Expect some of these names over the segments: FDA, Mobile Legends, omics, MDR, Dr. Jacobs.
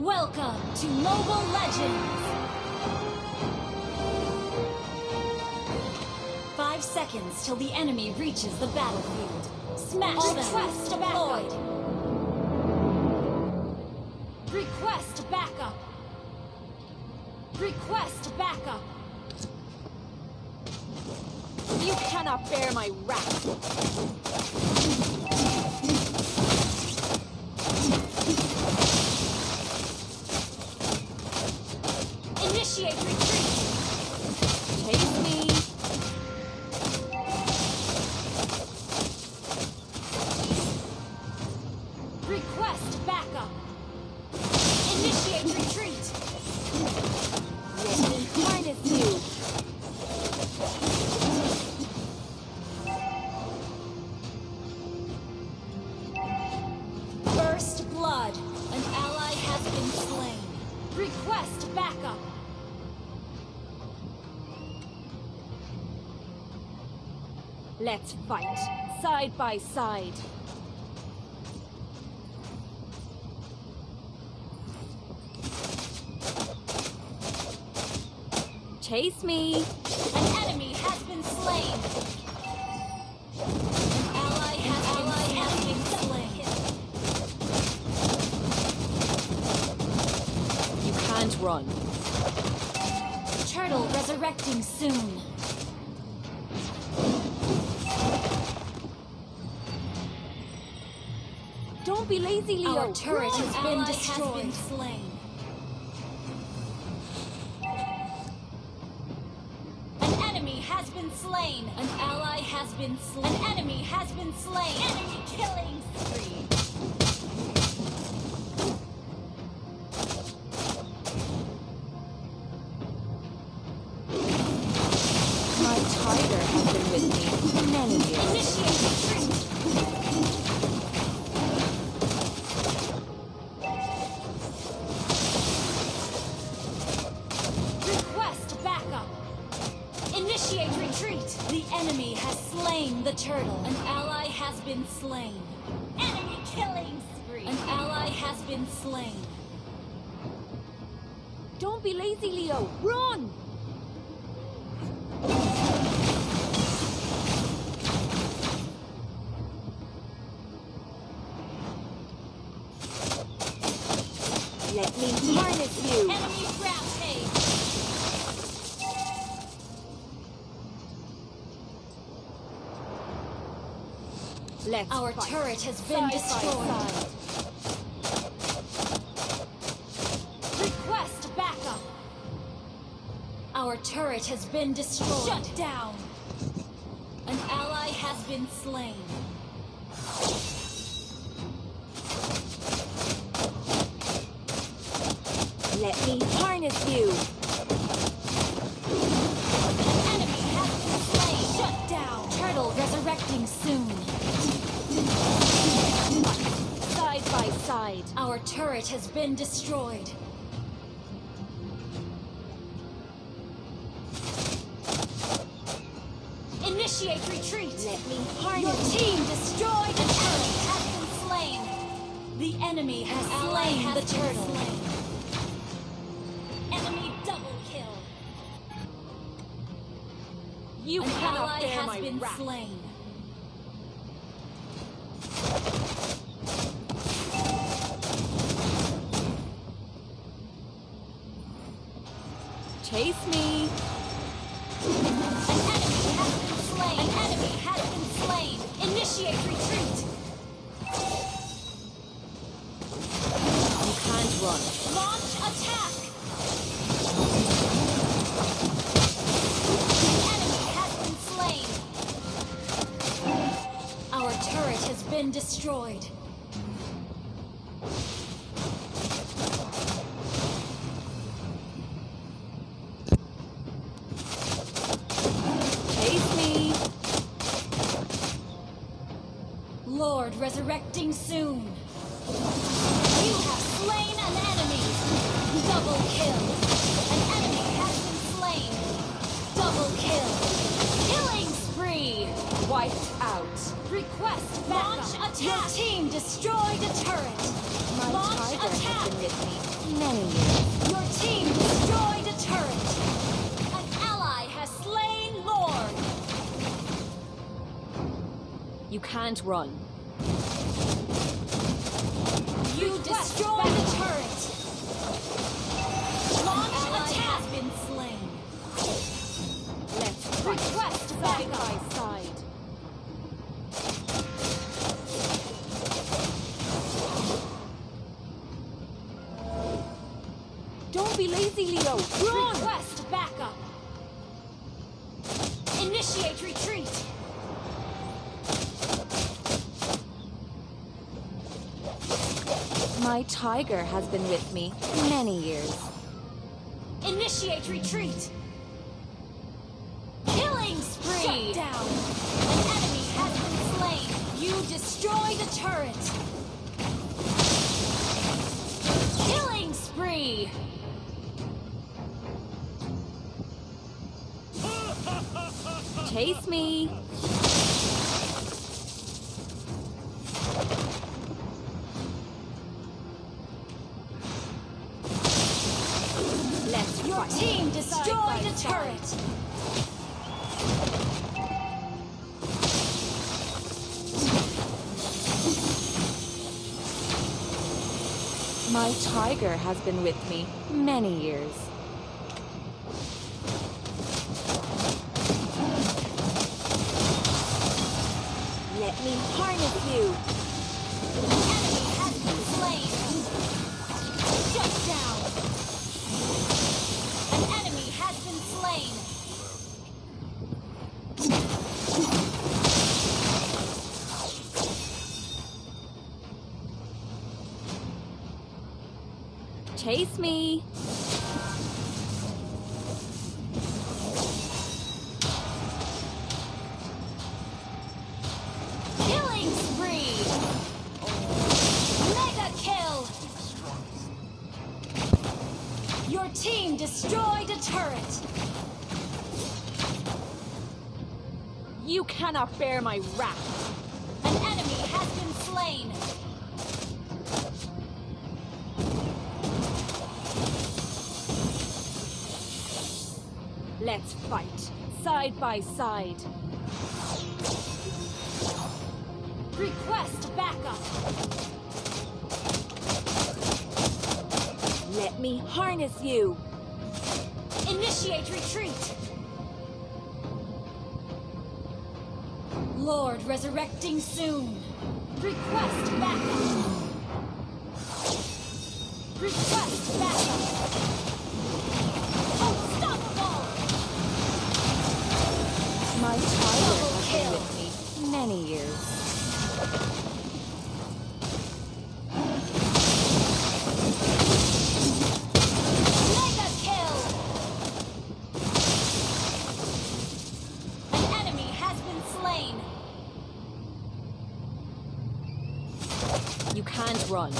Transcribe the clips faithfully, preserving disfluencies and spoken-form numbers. Welcome to Mobile Legends! Five seconds till the enemy reaches the battlefield. Smash All them! Trust deployed! Request backup! Request backup! You cannot bear my wrath. Initiate retreat. Chase me. Request backup. Initiate retreat. Mine is new. Request backup! Let's fight, side by side. Chase me! An enemy has been slain! An ally has been ally has been slain! And run. Turtle resurrecting soon. Don't be lazy, Leo. Our turret Our has been destroyed. Has been slain. An enemy has been slain. An ally has been slain. An enemy has been slain. Enemy killing spree. Initiate retreat! The enemy has slain the turtle. An ally has been slain. Enemy killing spree! An ally has been slain. Don't be lazy, Leo. Run! Let me harness you! Enemy rampage! Let's Our fight. turret has been side destroyed. Side. Request backup. Our turret has been destroyed. Shut down. An ally has been slain. Let me harness you. An enemy has been slain. Shut down. Turtle resurrecting soon. Side by side, our turret has been destroyed. Initiate retreat. Let me harness. Your team destroyed the turret. Has been slain. The enemy has An slain has the turtle. Slain. Enemy double kill. You An ally has my been wrath. slain. Chase me! An enemy has been slain! An enemy has been slain! Initiate retreat! You can't run. Launch attack! An enemy has been slain! Our turret has been destroyed. Lord resurrecting soon. You have slain an enemy. Double kill. An enemy has been slain. Double kill. Killing spree. Wiped out. Request launch attack. Your team destroyed a turret. My launch attack. Many years. Your team destroyed a turret. An ally has slain Lord. You can't run. You destroyed a turret. Launch attack has been slain. Let's request back by side. Don't be lazy, Leo. Run. Request backup. Initiate retreat. My tiger has been with me many years. Initiate retreat. Killing spree. Shut down. An enemy has been slain. You destroy the turret. Killing spree. Chase me! Let's Your team destroyed a turret! My tiger has been with me many years. Let me harness you. The enemy has been slain. Shut down. An enemy has been slain. Chase me. Your team destroyed a turret! You cannot bear my wrath! An enemy has been slain! Let's fight, side by side! Request backup! Let me harness you. Initiate retreat. Lord resurrecting soon. Request backup. Request backup. Unstoppable. My tiger has been with me many years. You can't run.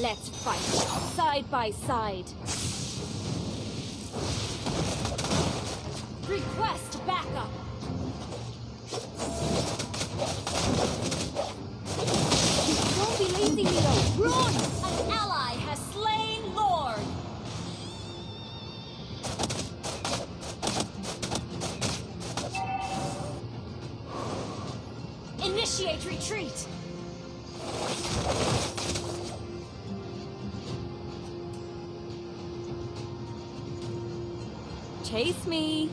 Let's fight side by side. Request backup. Don't be lazy, Leo. Run! An ally has slain Lord. Initiate retreat. Chase me.